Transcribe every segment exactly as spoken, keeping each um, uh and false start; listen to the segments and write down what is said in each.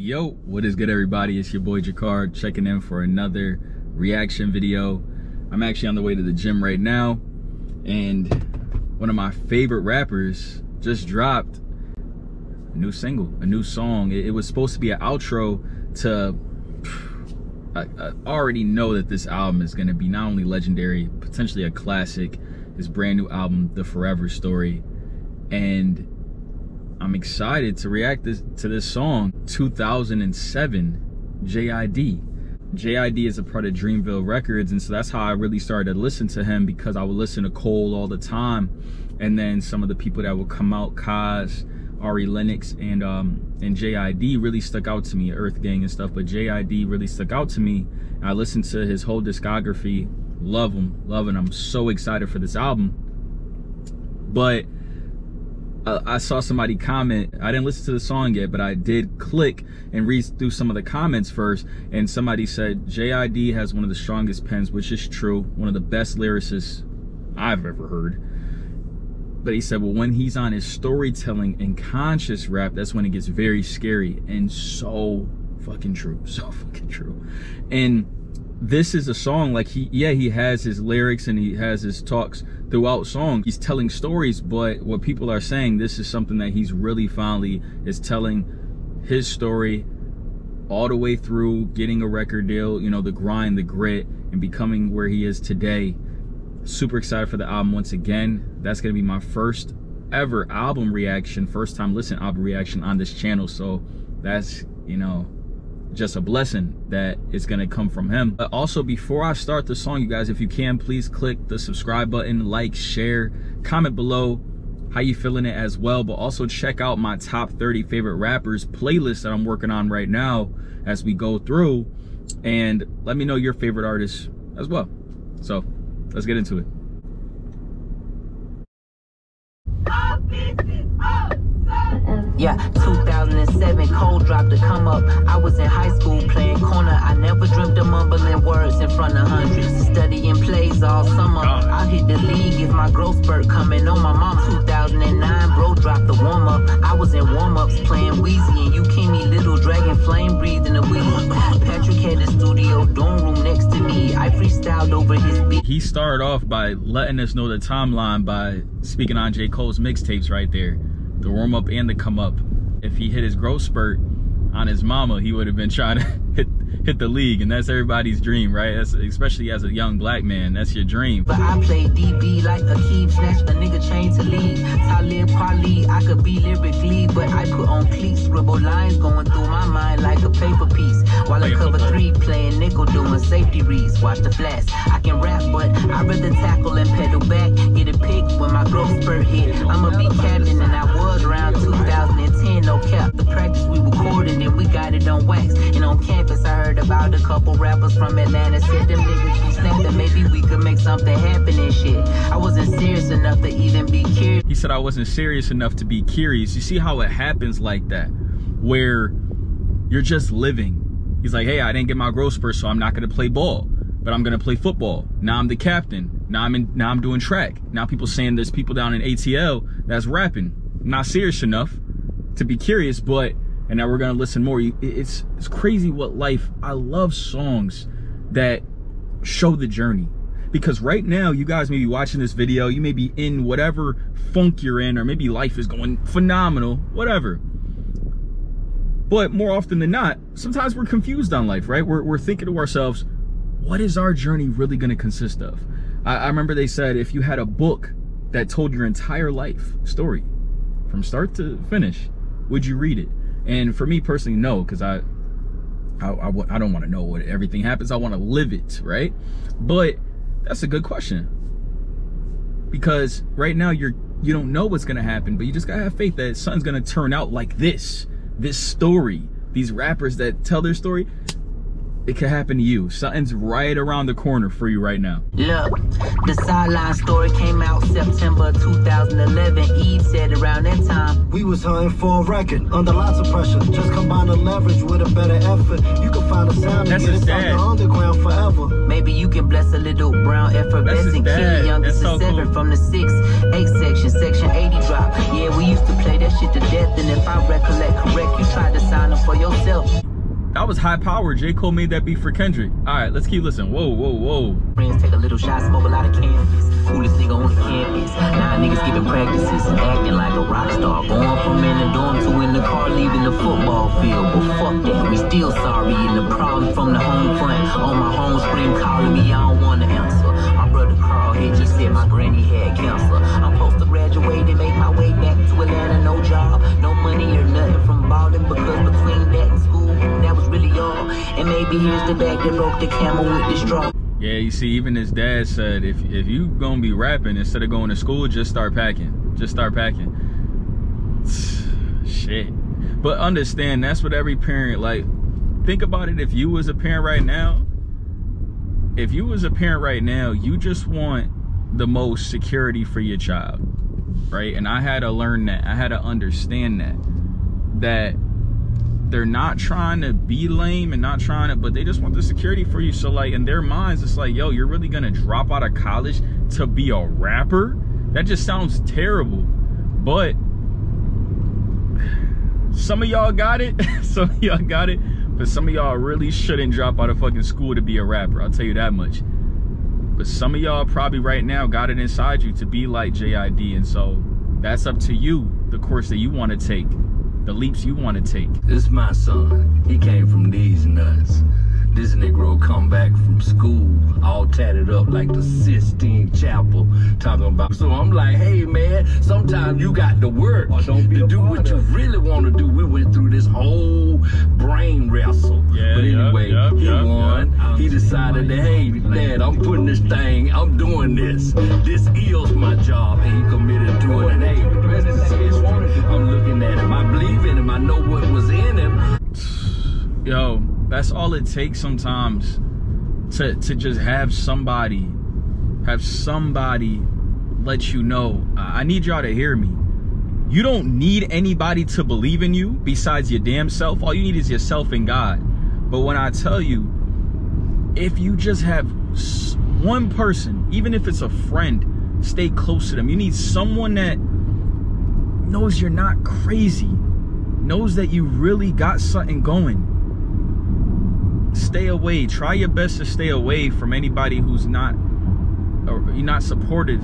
Yo, what is good, everybody? It's your boy Jakar checking in for another reaction video. I'm actually on the way to the gym right now, and one of my favorite rappers just dropped a new single, a new song. It was supposed to be an outro to, I already know that this album is going to be not only legendary, potentially a classic, his brand new album, The Forever Story. And I'm excited to react this, to this song, two thousand seven, J I D. J I D is a part of Dreamville Records, and so that's how I really started to listen to him, because I would listen to Cole all the time, and then some of the people that would come out, Kaz, Ari Lennox, and, um, and J I D really stuck out to me, Earth Gang and stuff, but J I D really stuck out to me. I listened to his whole discography, love him, love him. I'm so excited for this album. But I saw somebody comment, I didn't listen to the song yet, but I did click and read through some of the comments first, and somebody said J I D has one of the strongest pens, which is true, one of the best lyricists I've ever heard. But he said, well, when he's on his storytelling and conscious rap, that's when it gets very scary. And so fucking true, so fucking true. And this is a song, like, he, yeah, he has his lyrics and he has his talks throughout song. He's telling stories, but what people are saying, this is something that he's really finally is telling his story all the way through getting a record deal, you know, the grind, the grit, and becoming where he is today. Super excited for the album once again. That's going to be my first ever album reaction, first time listen album reaction on this channel. So that's, you know, just a blessing that it's gonna come from him. But also, before I start the song, you guys, if you can, please click the subscribe button, like, share, comment below how you feeling it as well, but also check out my top thirty favorite rappers playlist that I'm working on right now as we go through, and let me know your favorite artists as well. So let's get into it. Yeah, two thousand seven, Cole dropped to come up. I was in high school playing corner. I never dreamt of mumbling words in front of hundreds. Studying plays all summer. I hit the league, is my growth spurt coming on my mom. two thousand nine, bro dropped the warm up. I was in warm ups playing Weezy, and you keep me little dragon flame breathing a weed. Patrick had the studio dorm room next to me. I freestyled over his beat. He started off by letting us know the timeline by speaking on J. Cole's mixtapes right there. The warm up and the come up. If he hit his growth spurt on his mama, he would have been trying to hit hit the league, and that's everybody's dream, right? That's, especially as a young black man, that's your dream. But I play D B like a keep, snatch a nigga chain to leave. Talib Kweli, I could be lyrically, but I put on cleats, scribble lines going through my mind like a paper piece. While I cover three, playing nickel, doing safety reads, watch the flash. I can rap, but I rather tackle and pedal back, get a pick when my growth spurt hit. I'ma be captain, and I was around two thousand ten, no cap. The practice we recorded, and we got it on wax, and on campus I heard about a couple rappers from Atlanta, said them niggas be snapping, maybe we could make something happen and shit. I wasn't serious enough to even be curious. He said I wasn't serious enough to be curious. You see how it happens like that, where you're just living. He's like, hey, I didn't get my growth spurt, so I'm not gonna play ball, but I'm gonna play football. Now I'm the captain. Now I'm in, now I'm doing track. Now people saying there's people down in A T L that's rapping. Not serious enough to be curious, but. And now we're gonna listen more. It's it's crazy what life. I love songs that show the journey, because right now you guys may be watching this video, you may be in whatever funk you're in, or maybe life is going phenomenal, whatever. But more often than not, sometimes we're confused on life, right? We're we're thinking to ourselves, what is our journey really gonna consist of? I, I remember they said if you had a book that told your entire life story from start to finish, would you read it? And for me personally, no, because I, I, I, I don't want to know what everything happens. I want to live it, right? But that's a good question, because right now you're you don't know what's gonna happen, but you just gotta have faith that something's gonna turn out like this. This story, these rappers that tell their story, it could happen to you. Something's right around the corner for you right now. Look, the Sideline story came out September two thousand eleven. Eve said around that time, we was hunting for a record under lots of pressure. Just combine the leverage with a better effort. You can find a sound and get it on the underground forever. Maybe you can bless a little brown effervescent kid, youngest so seven cool. From the six eight section, section eighty drop. Yeah, we used to play that shit to death, and if I recollect correct, you tried to sign up for yourself. That was high power. J. Cole made that beat for Kendrick. All right, let's keep listening. Whoa, whoa, whoa. Friends take a little shot, smoke a lot of cannabis. Coolest nigga on the campus. Now niggas giving practices, acting like a rock star. Going from in the dorm to in the car, leaving the football field. But fuck that, we still sorry. And the problem from the home front. On my home screen calling me, I don't want to answer. My brother Carl H. said my granny had cancer. I'm supposed to graduate and make my way back to Atlanta. No job, no money or nothing from balling, because between that and school, that was really all. And maybe here's the bag that broke the camel with the straw. Yeah, you see, even his dad said, if if you gonna be rapping instead of going to school, just start packing. Just start packing. Shit. But understand, that's what every parent, like, think about it. If you was a parent right now, if you was a parent right now, you just want the most security for your child, right? And I had to learn that. I had to understand that. That they're not trying to be lame and not trying to, but they just want the security for you. So like in their minds, it's like, yo, you're really gonna drop out of college to be a rapper? That just sounds terrible. But some of y'all got it, some of y'all got it, but some of y'all really shouldn't drop out of fucking school to be a rapper. I'll tell you that much. But some of y'all probably right now got it inside you to be like J I D. And so that's up to you, the course that you wanna take. The leaps you want to take. This is my son. He came from these nuts. This Negro come back from school all tatted up like the Sistine Chapel, talking about. So I'm like, hey man, sometimes you got to work or don't be to do what you really want to do. We went through this whole brain wrestle. Yeah, but anyway, yeah, yeah, he yeah, won. Yeah. He decided that, hey, dad, I'm putting this thing, I'm doing this. This is my job, and he committed to it. And hey, the rest is history. I'm looking at him. I believe in him. I know what was in him. Yo. That's all it takes sometimes to, to just have somebody, have somebody let you know, I need y'all to hear me. You don't need anybody to believe in you besides your damn self. All you need is yourself and God. But when I tell you, if you just have one person, even if it's a friend, stay close to them. You need someone that knows you're not crazy, knows that you really got something going. Stay away. Try your best to stay away from anybody who's not, or you're not supportive,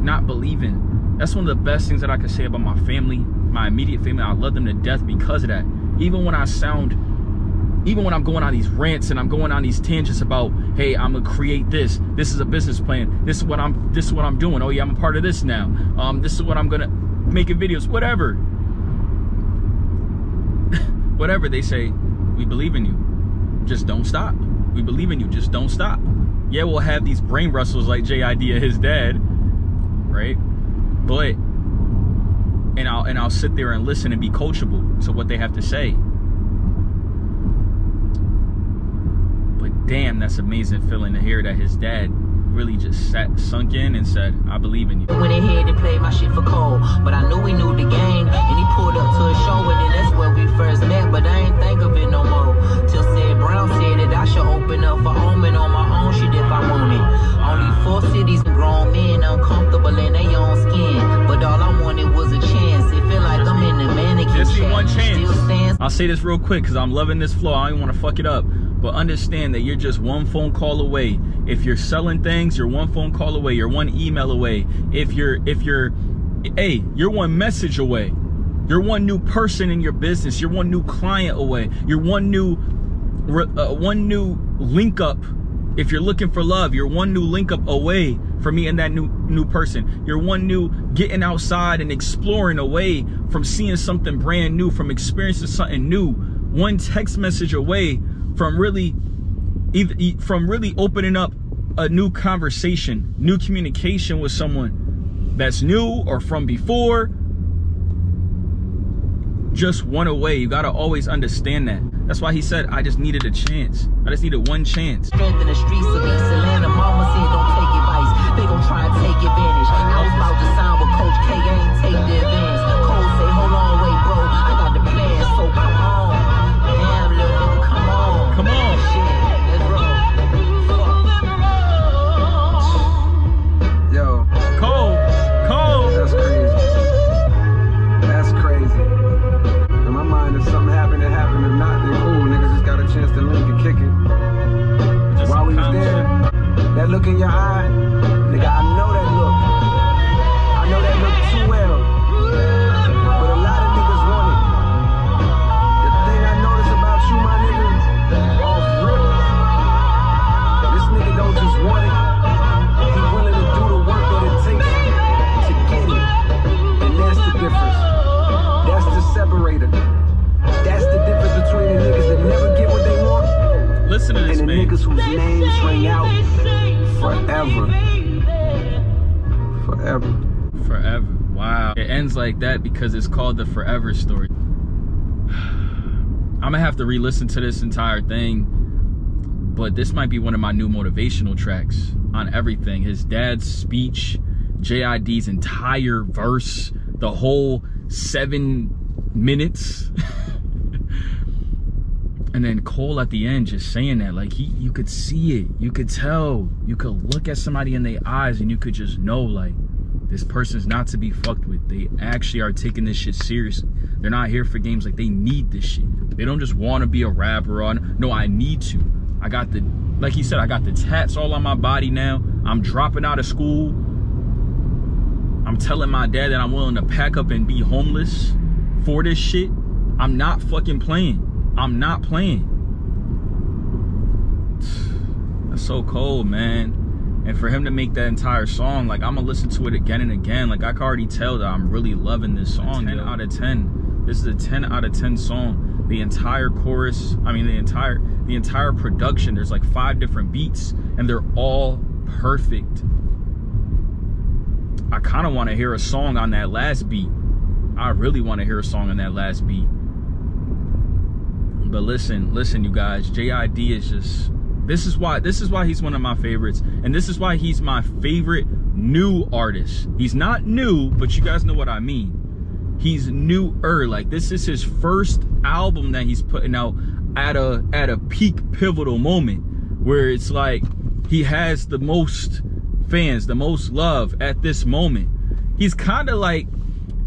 not believing. That's one of the best things that I can say about my family, my immediate family. I love them to death because of that. Even when I sound, even when I'm going on these rants and I'm going on these tangents about, hey, I'm gonna create this. This is a business plan. This is what I'm. This is what I'm doing. Oh yeah, I'm a part of this now. Um, this is what I'm gonna making videos. Whatever. Whatever they say, we believe in you. Just don't stop. We believe in you. Just don't stop. Yeah, we'll have these brain wrestles like J I D and his dad, right? But and I'll and I'll sit there and listen and be coachable to what they have to say. But damn, that's amazing feeling to hear that his dad really just sat sunk in and said, I believe in you. When they had to play my shit for Cole, but I knew we knew the game, and he pulled up to a show, and then that's where we first met, but I ain't think of it no more. Till said Brown said that I should open up for Omen on my own shit if I wanted. Only four cities grown men uncomfortable in their own skin, but all I wanted was a chance. It feel like I'm in the mannequin shack. One chance. I'll say this real quick because I'm loving this flow. I don't want to fuck it up. But understand that you're just one phone call away. If you're selling things, you're one phone call away. You're one email away. If you're, if you're, hey, you're one message away. You're one new person in your business. You're one new client away. You're one new, uh, one new link up. If you're looking for love, you're one new link up away from meeting that new, new person. You're one new getting outside and exploring away from seeing something brand new, from experiencing something new. One text message away from really either from really opening up a new conversation, new communication with someone that's new or from before. just one away. You gotta always understand that. That's why he said, I just needed a chance. I just needed one chance. Strength in the streets of East Atlanta. Mama said don't take advice. They gon' try and take advantage. I was about to sign with Coach K. I ain't take the advance. Cole say, hold on, wait, bro. I got the plan, so come on. Damn, little nigga, come on. Come on. Shit, let's roll. Fuck. Yo. Cole. Cole. That's crazy. That's crazy. In my mind, if something happened, it happened. If not, then cool. Niggas just got a chance to live and kick it. Just while we was there, that look in your eye, nigga, I know that look. I know that look too well. But a lot of niggas want it. The thing I notice about you, my niggas, off rip. This nigga don't just want it. He willing to do the work that it takes to get it. And that's the difference. That's the separator. That's the difference between the niggas that never get what they want. Listen to this, and the man. Niggas whose names ring out forever. Forever. Forever. Wow. It ends like that because it's called the Forever Story. I'm gonna have to re-listen to this entire thing, but this might be one of my new motivational tracks on everything. His dad's speech, J I D's entire verse, the whole seven minutes. And then Cole at the end just saying that, like, he, you could see it. You could tell. You could look at somebody in their eyes and you could just know, like, this person's not to be fucked with. They actually are taking this shit seriously. They're not here for games. Like, they need this shit. They don't just want to be a rapper on. No, I need to. I got the, like he said, I got the tats all on my body now. I'm dropping out of school. I'm telling my dad that I'm willing to pack up and be homeless for this shit. I'm not fucking playing. I'm not playing. That's so cold, man. And for him to make that entire song, like, I'm gonna listen to it again and again. Like, I can already tell that I'm really loving this song. ten out of ten. This is a ten out of ten song. The entire chorus, I mean, the entire the entire production, there's like five different beats, and they're all perfect. I kind of want to hear a song on that last beat. I really want to hear a song on that last beat. But listen, listen, you guys, J I D is just, this is why, this is why he's one of my favorites. And this is why he's my favorite new artist. He's not new, but you guys know what I mean. He's newer. Like, this is his first album that he's putting out at a, at a peak pivotal moment where it's like, he has the most fans, the most love at this moment. He's kind of like,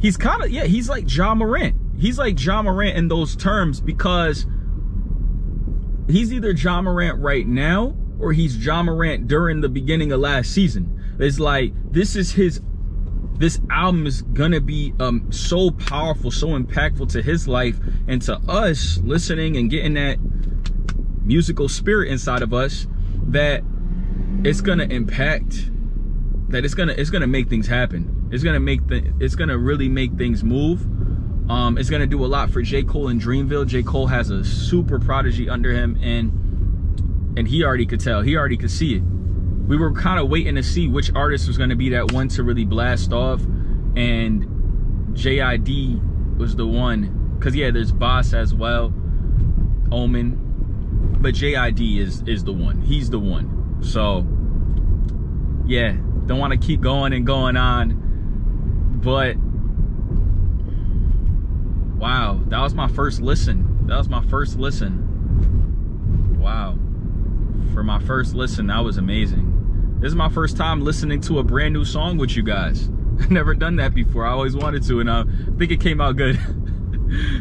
he's kind of, yeah, he's like Ja Morant. He's like Ja Morant in those terms, because he's either Ja Morant right now or he's Ja Morant during the beginning of last season. It's like, this is his, this album is gonna be um, so powerful, so impactful to his life and to us listening and getting that musical spirit inside of us, that it's gonna impact, that it's gonna, it's gonna make things happen. It's gonna make the, it's gonna really make things move. Um, it's gonna do a lot for J. Cole and Dreamville. J. Cole has a super prodigy under him, and and he already could tell. He already could see it. We were kind of waiting to see which artist was gonna be that one to really blast off, and J I D was the one. Cause yeah, there's Boss as well, Omen, but J I D is is the one. He's the one. So yeah, don't want to keep going and going on, but. Wow, that was my first listen. That was my first listen. Wow. For my first listen, that was amazing. This is my first time listening to a brand new song with you guys. I've never done that before. I always wanted to, and I think it came out good.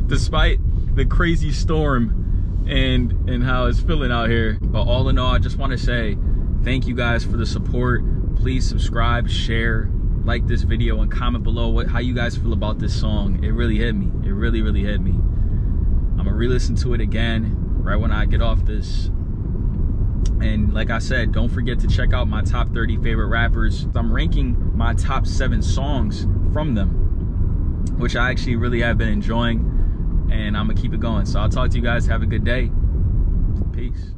Despite the crazy storm and, and how it's feeling out here. But all in all, I just want to say thank you guys for the support. Please subscribe, share, like this video, and comment below what how you guys feel about this song. It really hit me. It really, really hit me. I'm gonna re-listen to it again right when I get off this. And like I said, don't forget to check out my top thirty favorite rappers. I'm ranking my top seven songs from them, which I actually really have been enjoying, and I'm gonna keep it going. So I'll talk to you guys. Have a good day. Peace.